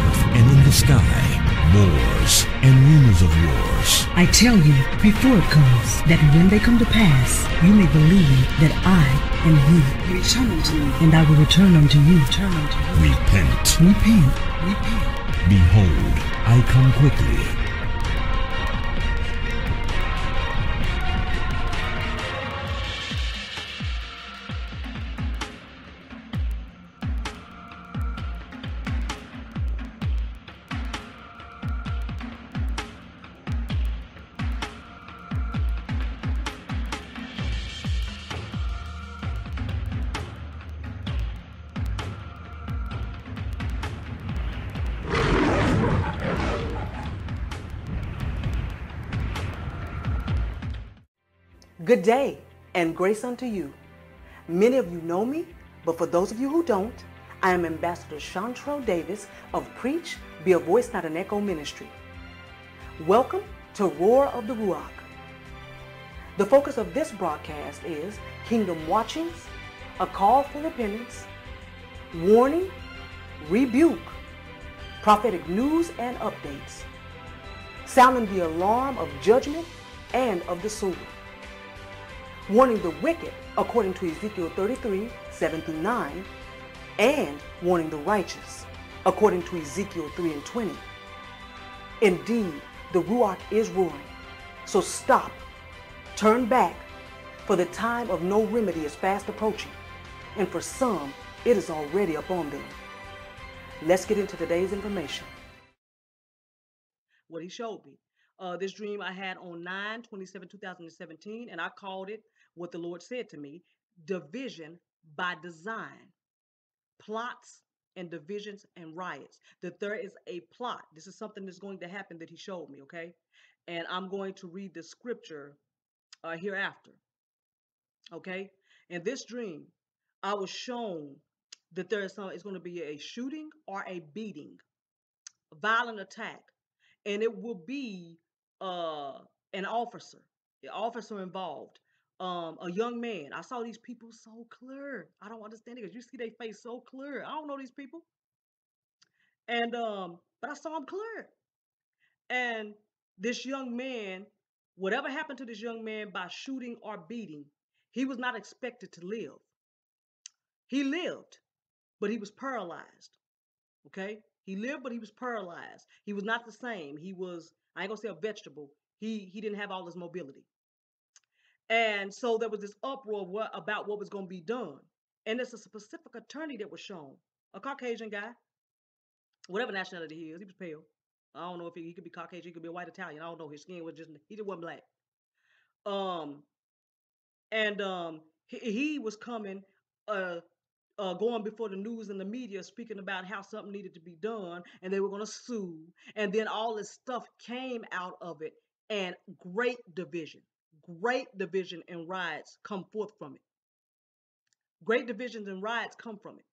earth and in the sky, wars and rumors of wars. I tell you before it comes, that when they come to pass, you may believe that I am He. Return unto me, and I will return unto you. Return unto you. Repent. Repent. Repent. Behold, I come quickly. Good day and grace unto you. Many of you know me, but for those of you who don't, I am Ambassador Shawntrell Davis of Preach, Be a Voice, Not an Echo Ministry. Welcome to Roar of the Ruach. The focus of this broadcast is kingdom watchings, a call for repentance, warning, rebuke, prophetic news and updates, sounding the alarm of judgment and of the sword. Warning the wicked according to Ezekiel 33, 7-9, and warning the righteous according to Ezekiel 3 and 20. Indeed, the Ruach is roaring. So stop, turn back, for the time of no remedy is fast approaching, and for some, it is already upon them. Let's get into today's information. What he showed me. This dream I had on 9/27/2017, and I called it what the Lord said to me, division by design, plots and divisions and riots. That there is a plot. This is something that's going to happen that he showed me, okay? And I'm going to read the scripture hereafter, okay? In this dream, I was shown that there is it's going to be a shooting or a beating, a violent attack, and it will be an officer involved, a young man. I saw these people so clear. I don't understand it because you see their face so clear. I don't know these people. And, but I saw them clear. And this young man, whatever happened to this young man by shooting or beating, he was not expected to live. He lived, but he was paralyzed. Okay. He lived, but he was paralyzed. He was not the same. He was, I ain't gonna say a vegetable. He didn't have all his mobility. And so there was this uproar about what was going to be done. And there's a specific attorney that was shown, a Caucasian guy, whatever nationality he is. He was pale. I don't know if he could be Caucasian. He could be a white Italian. I don't know. His skin was just, he just wasn't black. He was coming, going before the news and the media speaking about how something needed to be done and they were going to sue. And then all this stuff came out of it and great division and riots come forth from it. Great divisions and riots come from it.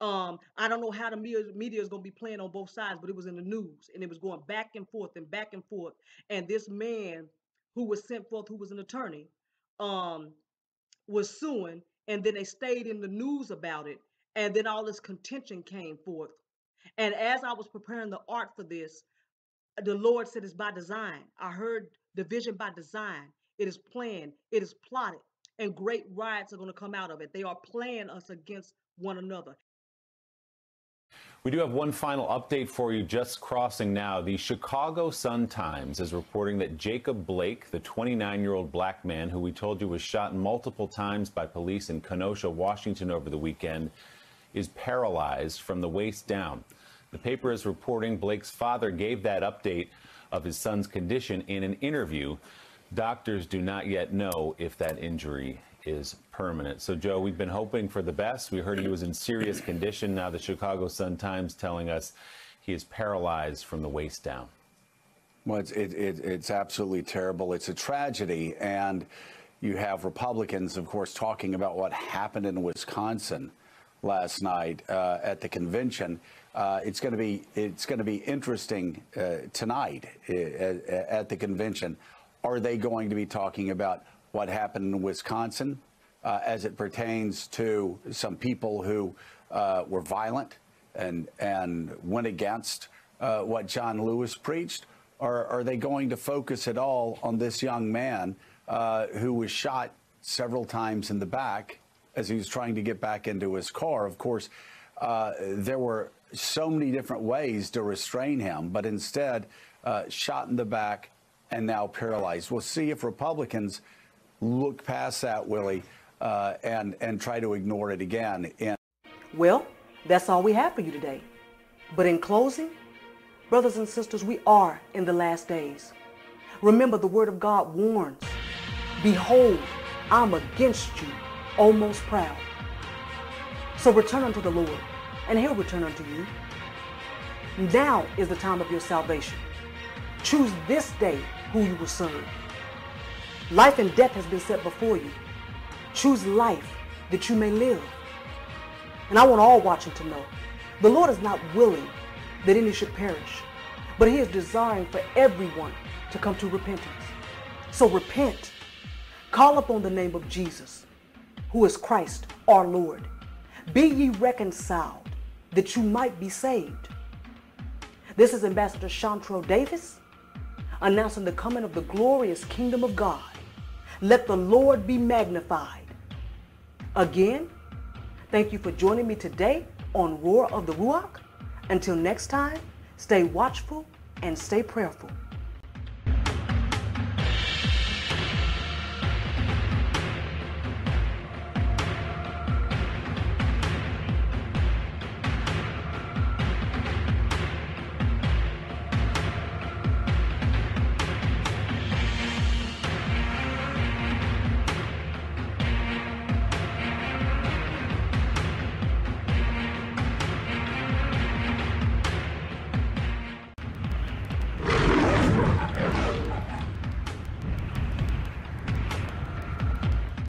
I don't know how the media is going to be playing on both sides, but it was in the news and it was going back and forth and back and forth. And this man who was sent forth, who was an attorney, was suing. And then they stayed in the news about it. And then all this contention came forth. And as I was preparing the art for this, the Lord said it's by design. I heard division by design. It is planned. It is plotted. And great riots are going to come out of it. They are playing us against one another. We do have one final update for you just crossing now. The Chicago Sun-Times is reporting that Jacob Blake, the 29-year-old black man who we told you was shot multiple times by police in Kenosha, Washington over the weekend, is paralyzed from the waist down. The paper is reporting Blake's father gave that update of his son's condition in an interview. Doctors do not yet know if that injury is permanent. So, Joe, we've been hoping for the best. We heard he was in serious condition. Now the Chicago Sun-Times telling us he is paralyzed from the waist down. Well, it's absolutely terrible. It's a tragedy. And you have Republicans, of course, talking about what happened in Wisconsin last night at the convention. It's going to be interesting tonight at the convention. Are they going to be talking about what happened in Wisconsin as it pertains to some people who were violent and went against what John Lewis preached? Or are they going to focus at all on this young man who was shot several times in the back as he was trying to get back into his car? Of course, there were so many different ways to restrain him, but instead shot in the back and now paralyzed. We'll see if Republicans look past that, Willie, and try to ignore it again. Well, that's all we have for you today. But in closing, brothers and sisters, we are in the last days. Remember, the Word of God warns, "Behold, I'm against you, almost proud." So return unto the Lord, and He'll return unto you. Now is the time of your salvation. Choose this day who you will serve. Life and death has been set before you. Choose life that you may live. And I want all watching to know, the Lord is not willing that any should perish, but He is desiring for everyone to come to repentance. So repent. Call upon the name of Jesus, who is Christ our Lord. Be ye reconciled, that you might be saved. This is Ambassador Shawntrell Davis, announcing the coming of the glorious kingdom of God. Let the Lord be magnified. Again, thank you for joining me today on Roar of the Ruach. Until next time, stay watchful and stay prayerful.